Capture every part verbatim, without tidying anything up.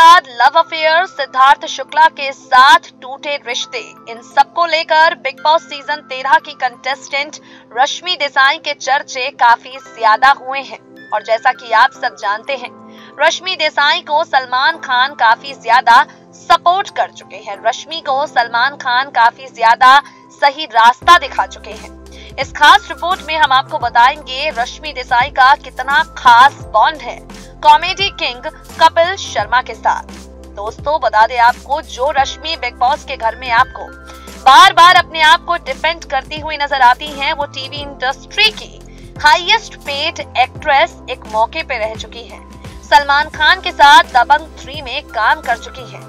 साथ love affair, Siddharth Shukla के साथ टूटे रिश्ते, इन सबको लेकर बिग बॉस सीजन तेरह की कंटेस्टेंट रश्मि देसाई के चर्चे काफी ज्यादा हुए हैं। और जैसा कि आप सब जानते हैं, रश्मि देसाई को सलमान खान काफी ज्यादा सपोर्ट कर चुके हैं। रश्मि को सलमान खान काफी ज्यादा सही रास्ता दिखा चुके हैं। इस खास रिपोर्ट में हम आपको बताएंगे रश्मि देसाई का कितना खास बॉन्ड है कॉमेडी किंग कपिल शर्मा के साथ। दोस्तों बता दें आपको, जो रश्मि बिग बॉस के घर में आपको बार बार अपने आप को डिफेंड करती हुई नजर आती हैं, वो टीवी इंडस्ट्री की हाईएस्ट पेड एक्ट्रेस एक मौके पे रह चुकी है। सलमान खान के साथ दबंग थ्री में काम कर चुकी है।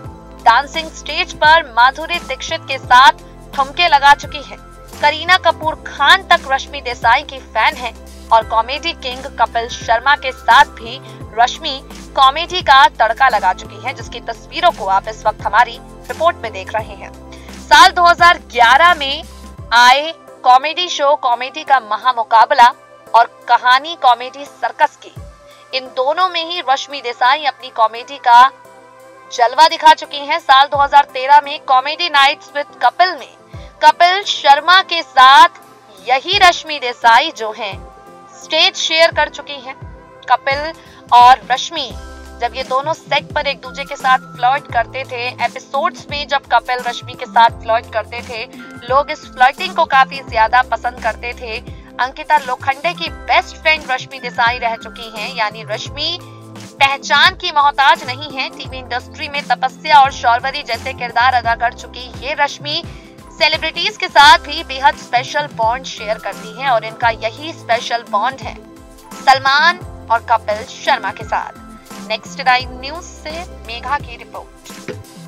डांसिंग स्टेज पर माधुरी दीक्षित के साथ ठुमके लगा चुकी है। करीना कपूर खान तक रश्मि देसाई की फैन है और कॉमेडी किंग कपिल शर्मा के साथ भी रश्मि कॉमेडी का तड़का लगा चुकी है, जिसकी तस्वीरों को आप इस वक्त हमारी रिपोर्ट में देख रहे हैं। साल दो हज़ार ग्यारह में आए कॉमेडी शो कॉमेडी का महामुकाबला और कहानी कॉमेडी सर्कस की, इन दोनों में ही रश्मि देसाई अपनी कॉमेडी का जलवा दिखा चुकी हैं। साल दो हज़ार तेरह में कॉमेडी नाइट्स विद कपिल में कपिल शर्मा के साथ यही रश्मि देसाई जो हैं स्टेज शेयर कर चुकी हैं। कपिल और रश्मि जब ये दोनों सेट पर एक दूसरे के साथ फ्लर्ट करते थे, एपिसोड्स में जब कपिल रश्मि के साथ फ्लर्ट करते थे, लोग इस फ्लर्टिंग को काफी ज्यादा पसंद करते थे। अंकिता लोखंडे की बेस्ट फ्रेंड रश्मि देसाई रह चुकी हैं, यानी रश्मि पहचान की मोहताज नहीं है। टीवी इंडस्ट्री में तपस्या और शौर्वरी जैसे किरदार अदा कर चुकी ये रश्मि सेलिब्रिटीज के साथ भी बेहद स्पेशल बॉन्ड शेयर करती हैं और इनका यही स्पेशल बॉन्ड है सलमान और कपिल शर्मा के साथ। नेक्स्ट नाइन न्यूज से मेघा की रिपोर्ट।